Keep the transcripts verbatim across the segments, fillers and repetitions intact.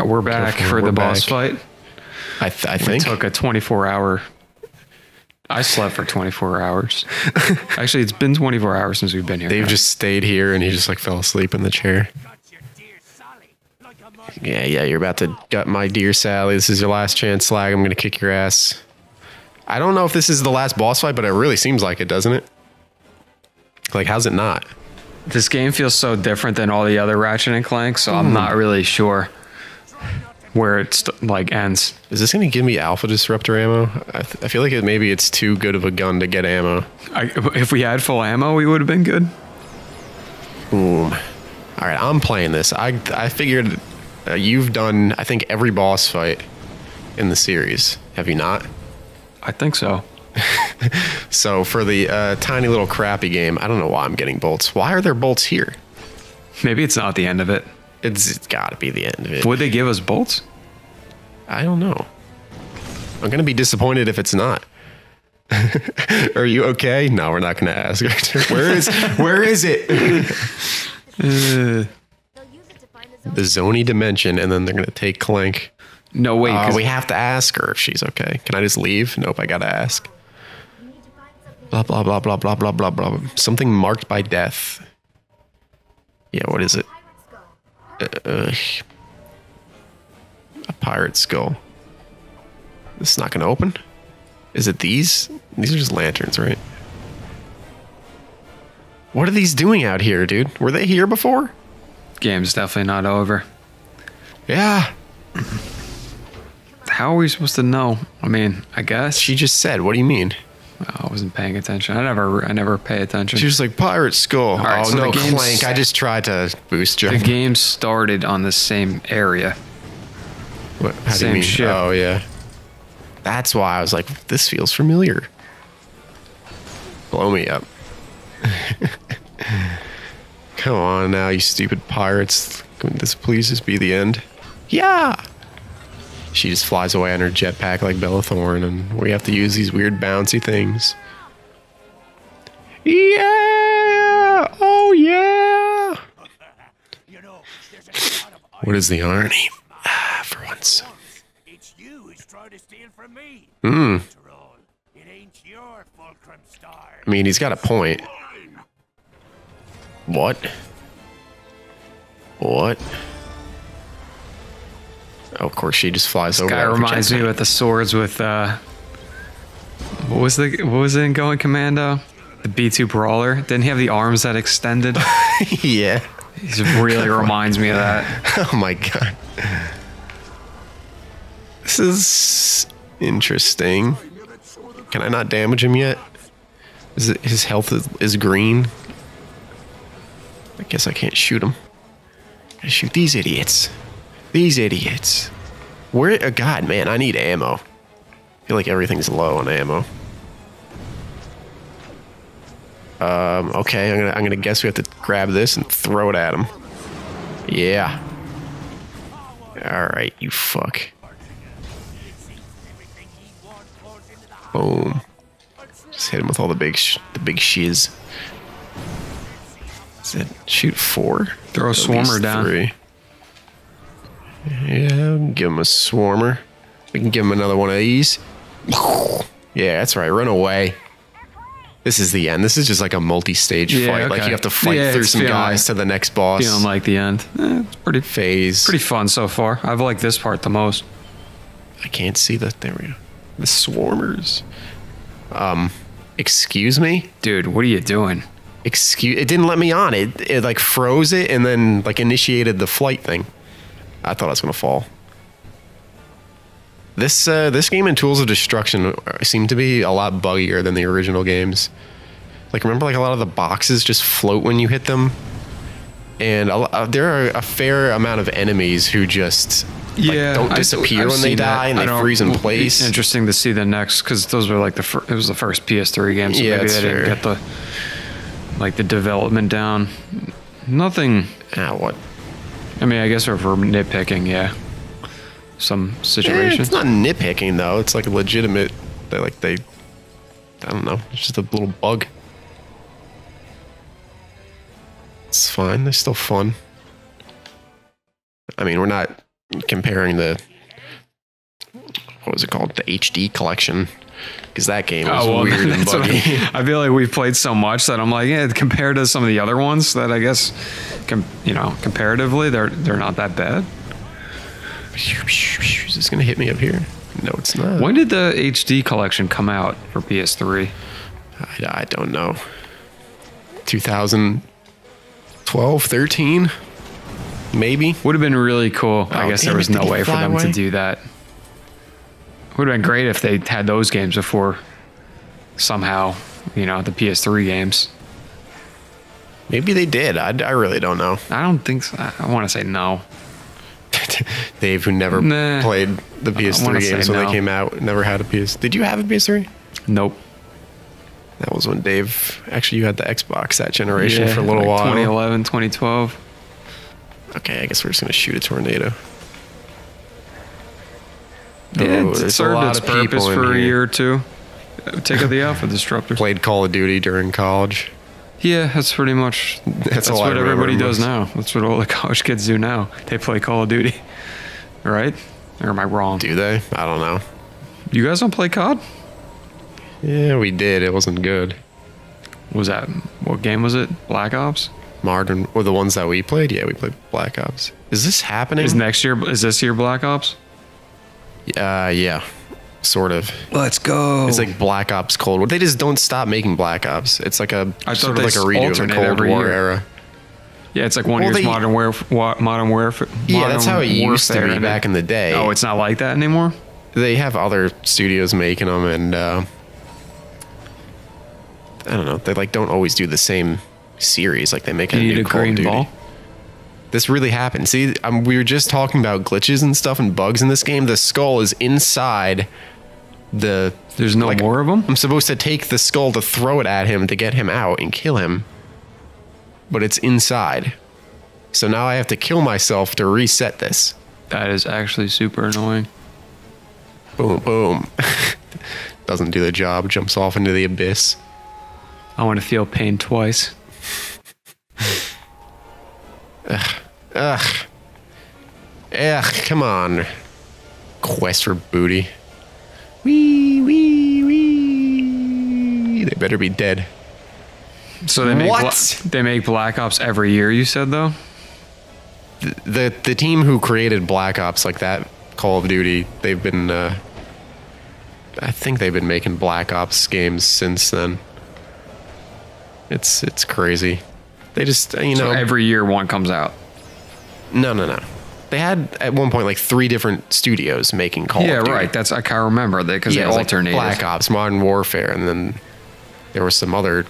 No, we're back Careful, for we're the back. boss fight. I, th I think. It took a twenty-four hour. I slept for twenty-four hours. Actually, it's been twenty-four hours since we've been here. They've now. just stayed here, and he just like fell asleep in the chair. Yeah, yeah, you're about to gut my dear Sally. This is your last chance, Slag. I'm going to kick your ass. I don't know if this is the last boss fight, but it really seems like it, doesn't it? Like, how's it not? This game feels so different than all the other Ratchet and Clank, so mm. I'm not really sure where it like ends. Is this going to give me alpha disruptor ammo? I, th I feel like it, maybe it's too good of a gun to get ammo. I, if we had full ammo, we would have been good. Boom. All right, I'm playing this. I, I figured... Uh, you've done, I think, every boss fight in the series. Have you not? I think so. So for the uh, tiny little crappy game, I don't know why I'm getting bolts. Why are there bolts here? Maybe it's not the end of it. It's, it's got to be the end of it. Would they give us bolts? I don't know. I'm going to be disappointed if it's not. Are you okay? No, we're not going to ask. Where is, where is it? uh. The Zony dimension, and then they're going to take Clank. No, wait. Uh, we have to ask her if she's okay. Can I just leave? Nope, I got to ask. Blah, blah, blah, blah, blah, blah, blah, blah. Something marked by death. Yeah, what is it? Uh, a pirate skull. This is not going to open? Is it these? These are just lanterns, right? What are these doing out here, dude? Were they here before? Game's definitely not over. Yeah. How are we supposed to know? I mean, I guess she just said, "What do you mean?" Oh, I wasn't paying attention. I never, I never pay attention. She was like, "Pirate school." All right, oh so no, Clank! I just tried to boost you. The game started on the same area. What? How same do you mean? Ship. Oh yeah. That's why I was like, "This feels familiar." Blow me up. Come on now, you stupid pirates. Can this please just be the end? Yeah! She just flies away on her jetpack like Bella Thorne, and we have to use these weird bouncy things. Yeah! Oh, yeah! What is the irony? Ah, for once. It's you who's trying to steal from me. Mm. After all, it ain't your fulcrum star. I mean, he's got a point. What? What? Oh, of course, she just flies this over. Guy reminds me with the swords with uh, what was the what was it in Going Commando? The B two Brawler. Didn't he have the arms that extended? Yeah, he really reminds me of that. Oh my god, this is interesting. Can I not damage him yet? Is it, his health is, is green? I guess I can't shoot them. I shoot these idiots. These idiots. Where? Oh God, man, I need ammo. I feel like everything's low on ammo. Um. Okay, I'm gonna. I'm gonna guess we have to grab this and throw it at him. Yeah. All right, you fuck. Boom. Just hit him with all the big, sh the big shiz. Shoot four. Throw a swarmer down. Three. Yeah, give him a swarmer. We can give him another one of these. Yeah, that's right. Run away. This is the end. This is just like a multi-stage yeah, fight. Okay. Like you have to fight yeah, through some guys like, to the next boss. Feeling like the end. Eh, it's pretty phase. Pretty fun so far. I've liked this part the most. I can't see that. There we go. The swarmers. Um, excuse me, dude. What are you doing? Excuse, it didn't let me on. It, it like froze it and then like initiated the flight thing. I thought I was gonna fall. This uh, this game and Tools of Destruction seem to be a lot buggier than the original games. Like remember, like a lot of the boxes just float when you hit them, and a, uh, there are a fair amount of enemies who just like, yeah, don't disappear I've when they die that. and they freeze in place. It's interesting to see the next because those were like the fir it was the first P S three game, so yeah, maybe they didn't fair. get the. Like the development down, nothing. Ah, what? I mean, I guess we're nitpicking, yeah. Some situations. Eh, it's not nitpicking though. It's like a legitimate. They like they. I don't know. It's just a little bug. It's fine. They're still fun. I mean, we're not comparing the, what was it called? The H D collection. Because that game was oh, well, weird and buggy. I, I feel like we've played so much that I'm like, yeah, compared to some of the other ones that I guess, com, you know, comparatively, they're they're not that bad. Is this going to hit me up here? No, it's not. When did the H D collection come out for P S three? I, I don't know. twenty twelve, thirteen? Maybe. Would have been really cool. Oh, I guess there was no way for them away? to do that. Would have been great if they had those games before somehow, you know, the P S three games. Maybe they did. I, I really don't know. I don't think so. I, I want to say no. Dave, who never nah, played the P S three games when no. they came out, never had a P S. Did you have a P S three? Nope. That was when Dave, actually you had the Xbox that generation yeah, for a little like while. twenty eleven, twenty twelve. Okay, I guess we're just going to shoot a tornado. Yeah, oh, it served its purpose for a here. year or two. Take out the Alpha Disruptor. Played Call of Duty during college. Yeah, that's pretty much that's, that's what everybody does now. That's what all the college kids do now. They play Call of Duty, right? Or am I wrong? Do they? I don't know. You guys don't play C O D? Yeah, we did. It wasn't good. What was that? What game was it? Black Ops? Modern, or the ones that we played? Yeah, we played Black Ops. Is this happening? Is next year? Is this year Black Ops? Uh, yeah, sort of. Let's go. It's like Black Ops Cold War. They just don't stop making Black Ops. It's like a I sort of like a redo of the Cold War year. era. Yeah, it's like one well, year's they, Modern Warfare. Modern Warfare. Yeah, that's how it used to be back in the day. Oh, it's not like that anymore? They have other studios making them, and uh, I don't know. They like don't always do the same series. Like they make a you new need a Call of Duty. Ball? This really happened. See, um, we were just talking about glitches and stuff and bugs in this game. The skull is inside the... There's no like, more of them? I'm supposed to take the skull to throw it at him to get him out and kill him. But it's inside. So now I have to kill myself to reset this. That is actually super annoying. Boom, boom. Doesn't do the job. Jumps off into the abyss. I want to feel pain twice. Ugh. Ugh. Ugh, come on. Quest for Booty. Wee, wee, wee. They better be dead. So they make what? They make Black Ops every year, you said, though? The, the, the team who created Black Ops, like that Call of Duty, they've been, uh... I think they've been making Black Ops games since then. It's, it's crazy. They just, you know... So every year one comes out? No, no, no. They had, at one point, like three different studios making Call yeah, of Duty. Yeah, right. That's, I can't remember that because yeah, they alternated. Like Black Ops, Modern Warfare, and then there was some other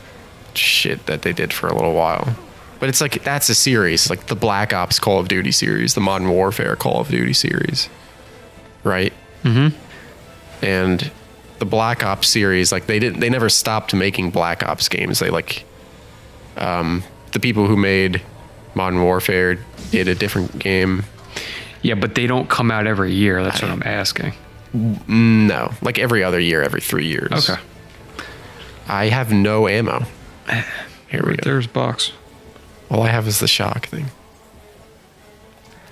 shit that they did for a little while. But it's like, that's a series. Like the Black Ops Call of Duty series, the Modern Warfare Call of Duty series. Right? Mm-hmm. And the Black Ops series, like they didn't, they never stopped making Black Ops games. They like... um. The people who made Modern Warfare did a different game. Yeah, but they don't come out every year. That's I, what I'm asking. No, like every other year, every three years. Okay. I have no ammo. Here we go. There's box. All I have is the shock thing.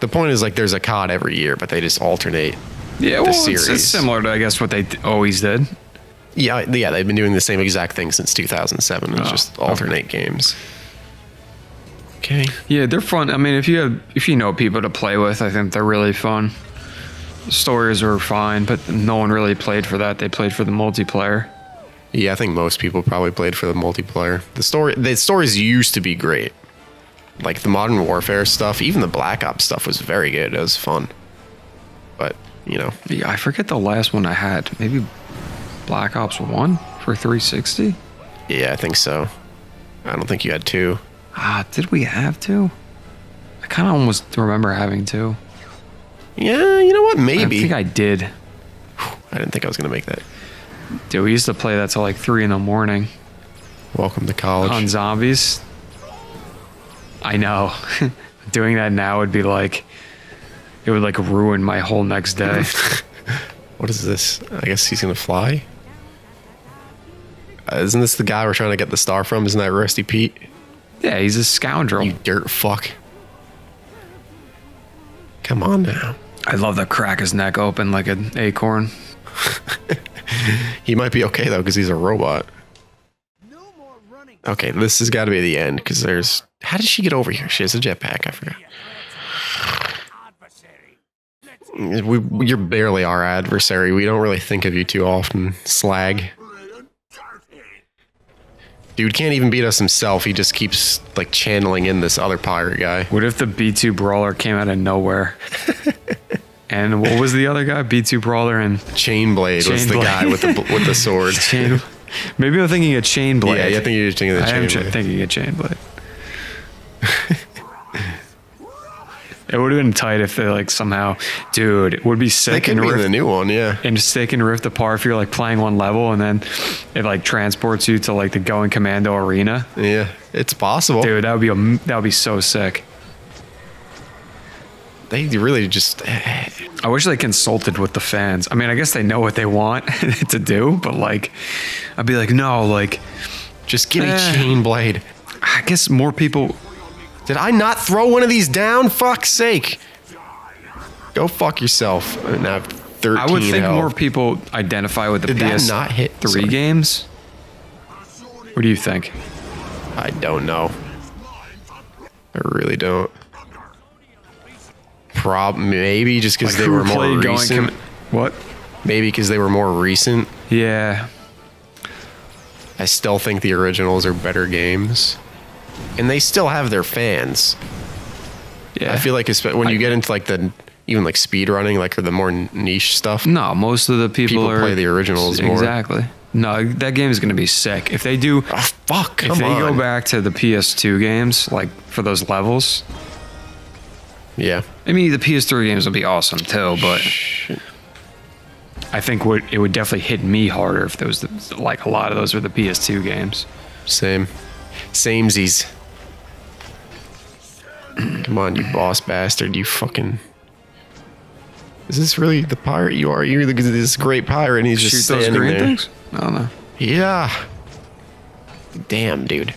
The point is, like, there's a C O D every year, but they just alternate. Yeah, the well, series. It's similar to, I guess, what they always did. Yeah, yeah, they've been doing the same exact thing since two thousand seven. It's oh, just alternate okay. games. Okay. Yeah, they're fun. I mean, if you have, if you know people to play with, I think they're really fun. Stories were fine, but no one really played for that. They played for the multiplayer. Yeah, I think most people probably played for the multiplayer. The story, the stories used to be great. Like the Modern Warfare stuff, even the Black Ops stuff was very good. It was fun. But, you know. Yeah, I forget the last one I had. Maybe Black Ops one for three sixty? Yeah, I think so. I don't think you had two. Ah, did we have to? I kind of almost remember having to. Yeah, you know what? Maybe. I think I did. I didn't think I was going to make that. Dude, we used to play that till like three in the morning. Welcome to college. On zombies. I know. Doing that now would be like, it would like ruin my whole next day. What is this? I guess he's going to fly? Uh, isn't this the guy we're trying to get the star from? Isn't that Rusty Pete? Yeah, he's a scoundrel. You dirt fuck. Come on now. I love the crack his neck open like an acorn. He might be okay though because he's a robot. Okay, this has got to be the end because there's... How did she get over here? She has a jetpack. I forgot. We, you're barely our adversary. We don't really think of you too often. Slag. Dude can't even beat us himself. He just keeps like channeling in this other pirate guy. What if the B two Brawler came out of nowhere? And what was the other guy? B two Brawler and Chainblade Chain was Blade. the guy with the with the sword. Chain, maybe I'm thinking of Chainblade. Yeah, yeah, I think you're thinking of Chainblade. I am thinking of Chainblade. It would have been tight if they like somehow, dude. It would be sick. They can riff the new one, yeah. And just they can riff apart if you're like playing one level, and then it like transports you to like the Going Commando arena. Yeah, it's possible, dude. That would be a, that would be so sick. They really just. I wish they consulted with the fans. I mean, I guess they know what they want to do, but like, I'd be like, no, like, just give me eh, Chainblade. I guess more people. Did I not throw one of these down? Fuck's sake. Go fuck yourself. I, mean, I, have thirteen I would think health. More people identify with the P S three games. What do you think? I don't know. I really don't. Prob maybe just because like they were more recent. What? Maybe because they were more recent. Yeah. I still think the originals are better games. And they still have their fans. Yeah, I feel like it's, when you get into like the even like speed running, like or the more niche stuff. No, most of the people, people are, play the originals more. Exactly. No, that game is going to be sick if they do. Oh, fuck! If come they on. go back to the P S two games, like for those levels. Yeah. I mean, the P S three games would be awesome too, but shit. I think what it would definitely hit me harder if there was the, like a lot of those were the P S two games. Same. Samesies. Come on, you boss bastard, you fucking... Is this really the pirate you are? You're this great pirate and he's just Shoot standing those green there. Things? I don't know. Yeah. Damn, dude.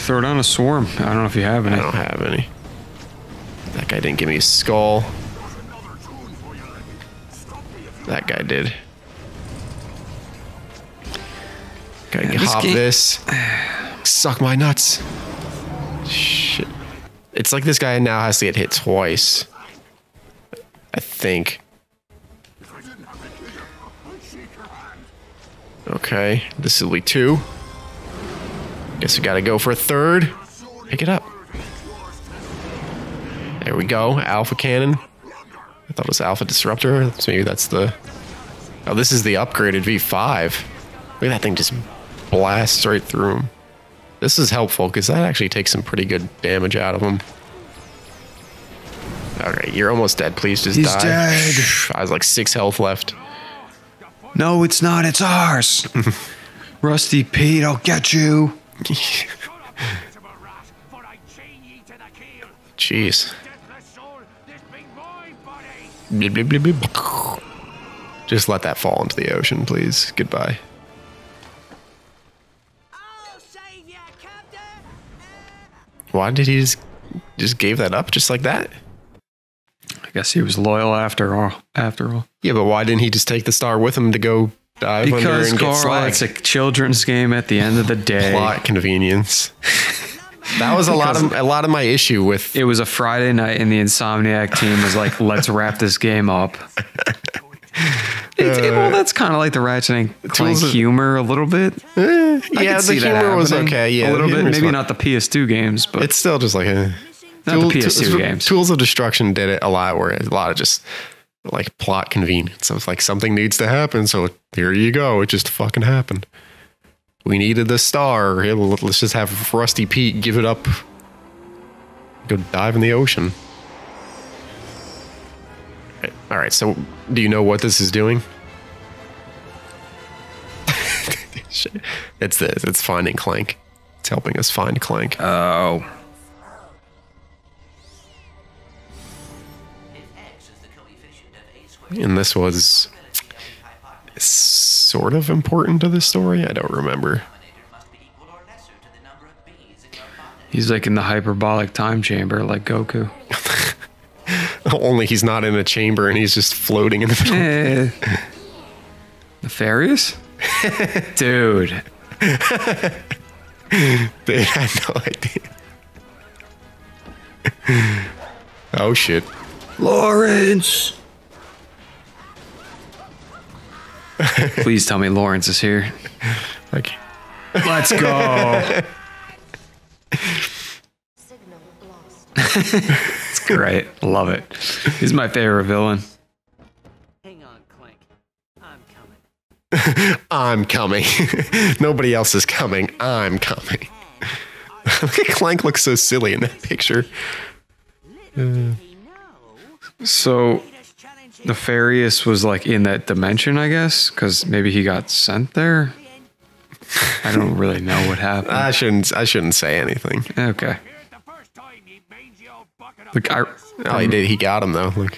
Throw down a swarm. I don't know if you have any. I don't have any. That guy didn't give me a skull. That guy did. Okay, yeah, hop this. this. Suck my nuts. Shit. It's like this guy now has to get hit twice. I think. Okay, this will be two. Guess we gotta go for a third. Pick it up. There we go. Alpha Cannon. I thought it was Alpha Disruptor. So maybe that's the... Oh, this is the upgraded V five. Look at that thing just... blasts right through him. This is helpful because that actually takes some pretty good damage out of him. All right, you're almost dead. Please just He's die. Dead. I was like six health left. No, it's not. It's ours. Rusty Pete, I'll get you. Jeez. Just let that fall into the ocean, please. Goodbye. Why did he just just gave that up just like that? I guess he was loyal after all. After all, yeah, but why didn't he just take the star with him to go dive because under and Carl, get slack? It's a children's game. At the end of the day, plot convenience. That was a lot of a lot of my issue with. It was a Friday night, and the Insomniac team was like, "Let's wrap this game up." It, it, well, that's kind of like the Ratchet and Clank humor a little bit. Eh, yeah, the humor was okay. Yeah, a little bit. Maybe fun. Not the P S two games, but it's still just like a, not tool, the P S two tool, games. Tools of Destruction did it a lot, where a lot of just like plot convenience. So it's like something needs to happen, so here you go. It just fucking happened. We needed the star. Here, let's just have Rusty Pete give it up. Go dive in the ocean. All right, so do you know what this is doing? It's this. It's finding Clank. It's helping us find Clank. Oh. And this was sort of important to the story. I don't remember. He's like in the hyperbolic time chamber, like Goku. Only he's not in a chamber and he's just floating in the middle. Uh, Nefarious? Dude. They had no idea. Oh shit. Lawrence! Please tell me Lawrence is here. Okay. Let's go. Signal lost. It's great. Love it. He's my favorite villain. Hang on, Clank. I'm coming. I'm coming. Nobody else is coming. I'm coming. Clank looks so silly in that picture. Uh, so Nefarious was like in that dimension, I guess, because maybe he got sent there. I don't really know what happened. I shouldn't. I shouldn't say anything. Okay. Look, I. Oh, he did. He got him though. Look.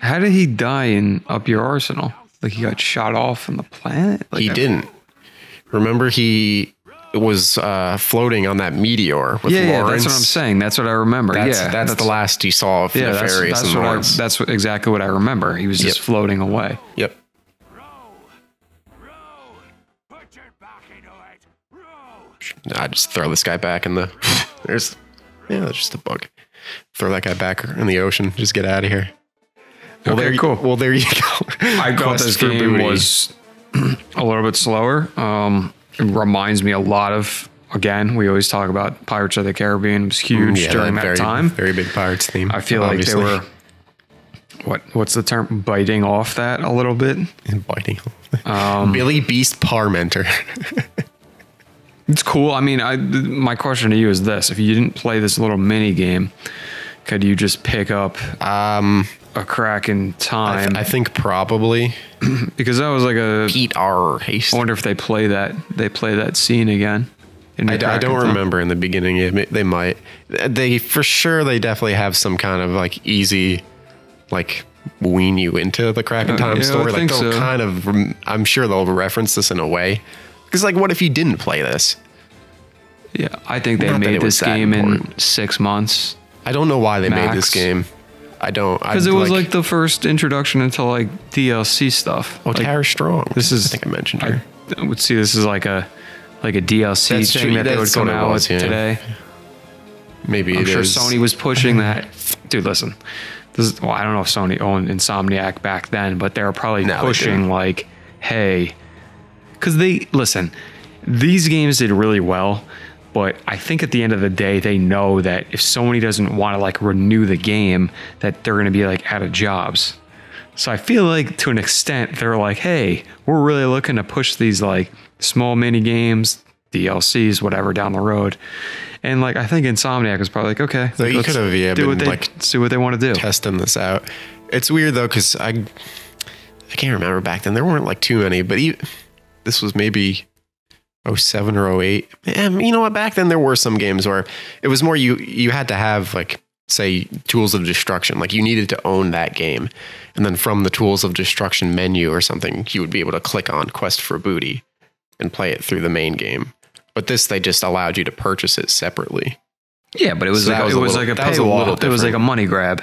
How did he die in Up Your Arsenal? Like he got shot off on the planet. Like, he didn't. Remember, he was uh, floating on that meteor with yeah, Lawrence. Yeah, that's what I'm saying. That's what I remember. That's, yeah, that's, that's the last you saw of yeah, Nefarious that's, that's and Lawrence. That's what, exactly what I remember. He was just yep. floating away. Yep. I just throw this guy back in the. There's, yeah, that's just a bug. Throw that guy back in the ocean. Just get out of here. Well, okay, there you, cool. Well, there you go. I thought this game booty. was a little bit slower. Um, it reminds me a lot of. Again, we always talk about Pirates of the Caribbean. It was huge mm, yeah, during that, that very, time. Very big pirates theme. I feel obviously. like they were. What what's the term? Biting off that a little bit. And biting off. Um, Billy Beast Parmenter. It's cool. I mean, I, my question to you is this. If you didn't play this little mini game, could you just pick up um, A Crack in Time? I, th I think probably. Because that was like a... Pete R. Hastings. I wonder if they play that They play that scene again. In I, d I don't in remember in the beginning. It, they might. They For sure, they definitely have some kind of like easy... like wean you into the Crack in Time uh, yeah, story. I like think they'll so. kind of... I'm sure they'll reference this in a way. Because, like, what if you didn't play this? Yeah, I think they Not made this game important. in six months. I don't know why they max. made this game. I don't... Because it was, like, like, the first introduction into, like, D L C stuff. Oh, like, Tara Strong. This is... I think I mentioned her. I would see this is like a like a D L C that's thing true. that they would come out with yeah. today. Maybe I'm it sure is. Sony was pushing that. Dude, listen. This is, well, I don't know if Sony owned Insomniac back then, but they were probably no, pushing, like, hey... Because they, listen, these games did really well, but I think at the end of the day, they know that if Sony doesn't want to like renew the game, that they're going to be like out of jobs. So I feel like to an extent, they're like, hey, we're really looking to push these like small mini games, D L Cs, whatever down the road. And like, I think Insomniac is probably like, okay, so like, you could have, yeah, do what they, like, let's do what they want to do. Testing this out. It's weird though, because I, I can't remember back then. There weren't like too many, but even... This was maybe oh seven or oh eight. And you know what? Back then there were some games where it was more you you had to have like say Tools of Destruction. Like you needed to own that game, and then from the Tools of Destruction menu or something, you would be able to click on Quest for Booty and play it through the main game. But this they just allowed you to purchase it separately. Yeah, but it was so like was it was little, like a paywall. It was like a money grab.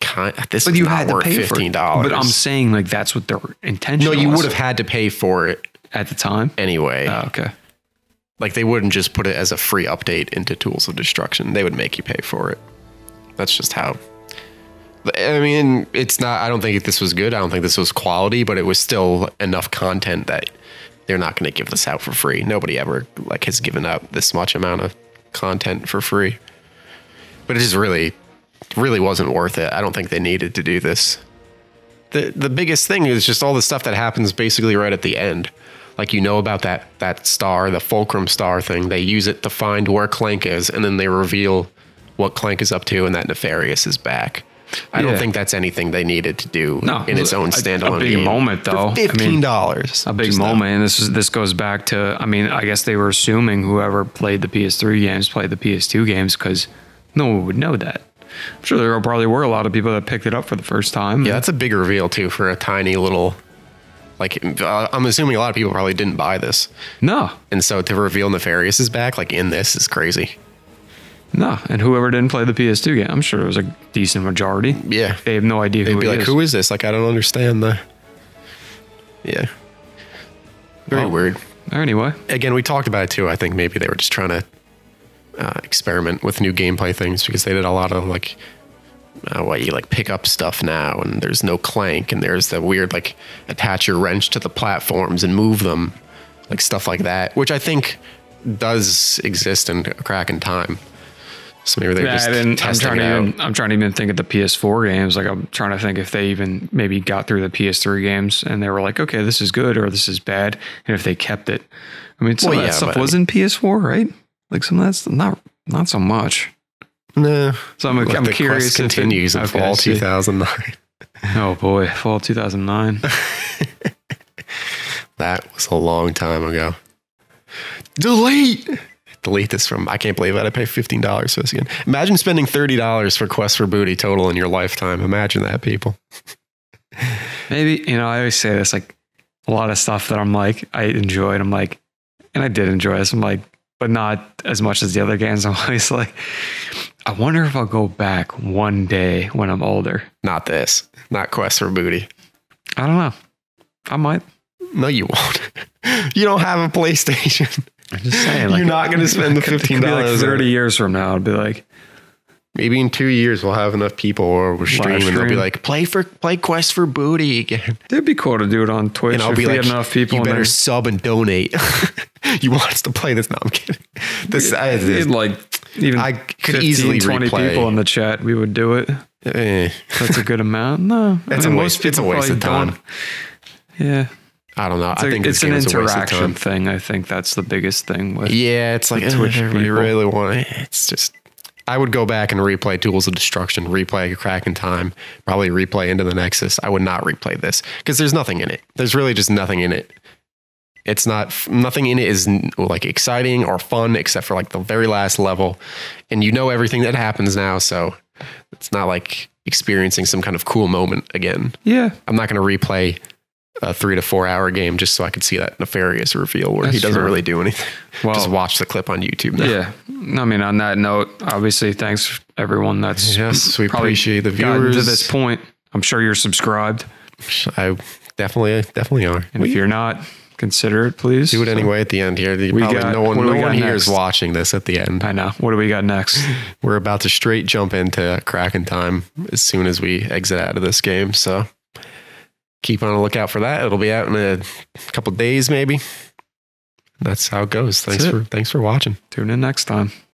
Kind of, this but you had to pay fifteen dollars. For it. But I'm saying like that's what their intention was. No, you would have had to pay for it at the time anyway. Oh, okay. Like they wouldn't just put it as a free update into Tools of Destruction. They would make you pay for it. That's just how. I mean, it's not. I don't think this was good. I don't think this was quality, but it was still enough content that they're not going to give this out for free. Nobody ever like has given out this much amount of content for free. But it is really. Really wasn't worth it. I don't think they needed to do this. The the biggest thing is just all the stuff that happens basically right at the end. Like you know about that that star, the fulcrum star thing. They use it to find where Clank is, and then they reveal what Clank is up to and that Nefarious is back. I yeah. don't think that's anything they needed to do no, in its own standalone. A, a big game. moment though. For fifteen dollars. I mean, a big moment. Though. And this is this goes back to I mean, I guess they were assuming whoever played the P S three games played the P S two games because no one would know that. I'm sure there probably were a lot of people that picked it up for the first time. Yeah, that's a big reveal, too, for a tiny little... Like, uh, I'm assuming a lot of people probably didn't buy this. No. And so to reveal Nefarious is back, like, in this is crazy. Nah, and whoever didn't play the P S two game, I'm sure it was a decent majority. Yeah. They have no idea They'd who be like, is. Who is this? Like, I don't understand the... Yeah. Very well, weird. Anyway. Again, we talked about it too. I think maybe they were just trying to uh, experiment with new gameplay things because they did a lot of like... Uh, well, you like pick up stuff now and there's no Clank and there's the weird like attach your wrench to the platforms and move them. Like stuff like that. Which I think does exist in A Crack in Time. So maybe they're yeah, just and testing I'm trying, it to even, out. I'm trying to even think of the P S four games. Like I'm trying to think if they even maybe got through the P S three games and they were like, okay, this is good or this is bad. And if they kept it. I mean, some well, of that yeah, stuff was I mean, in P S four, right? Like some of that's not, not so much. No. So I'm, I'm curious Quest if continues it, in okay, fall two thousand nine. Oh boy, fall two thousand nine. That was a long time ago. Delete! Delete this from... I can't believe it. I pay fifteen dollars for this again. Imagine spending thirty dollars for Quest for Booty total in your lifetime. Imagine that, people. Maybe, you know, I always say this, like, a lot of stuff that I'm like, I enjoyed. I'm like, and I did enjoy this. I'm like, but not as much as the other games. I'm always like, I wonder if I'll go back one day when I'm older. Not this. Not Quest for Booty. I don't know. I might... No, you won't. You don't have a PlayStation. I'm just saying. Like, you're not going to spend the fifteen dollars. Like thirty years from now, it'll be like... Maybe in two years, we'll have enough people or we're streaming. Stream. They'll be like, play for play Quest for Booty again. That'd be cool to do it on Twitch. And I'll if be like, enough people you better sub and donate. You want us to play this? No, I'm kidding. This, I, this, like, even I could fifteen, easily twenty replay. People in the chat, we would do it. Eh. That's a good amount. No, that's I mean, a waste. It's a waste of time. Don't. Yeah. I don't know. It's I think a, it's an interaction thing. I think that's the biggest thing. With yeah, it's like Twitch. You really want it. It's just. I would go back and replay Tools of Destruction, replay A Crack in Time, probably replay Into the Nexus. I would not replay this because there's nothing in it. There's really just nothing in it. It's not nothing in it is like exciting or fun except for like the very last level, and you know everything that happens now. So it's not like experiencing some kind of cool moment again. Yeah, I'm not going to replay a three to four hour game just so I could see that Nefarious reveal where That's he doesn't true. really do anything. Well, just watch the clip on YouTube now. Yeah. I mean, on that note, obviously, thanks everyone. That's yes, we appreciate the viewers to this point. I'm sure you're subscribed. I definitely, definitely are. And we, if you're not, consider it, please. Do it anyway. So, at the end here, we probably, got, no one, no one here is watching this at the end. I know. What do we got next? We're about to straight jump into Crack in Time as soon as we exit out of this game. So. Keep on the lookout for that. It'll be out in a couple days, maybe. That's how it goes. Thanks for, thanks for watching. Tune in next time.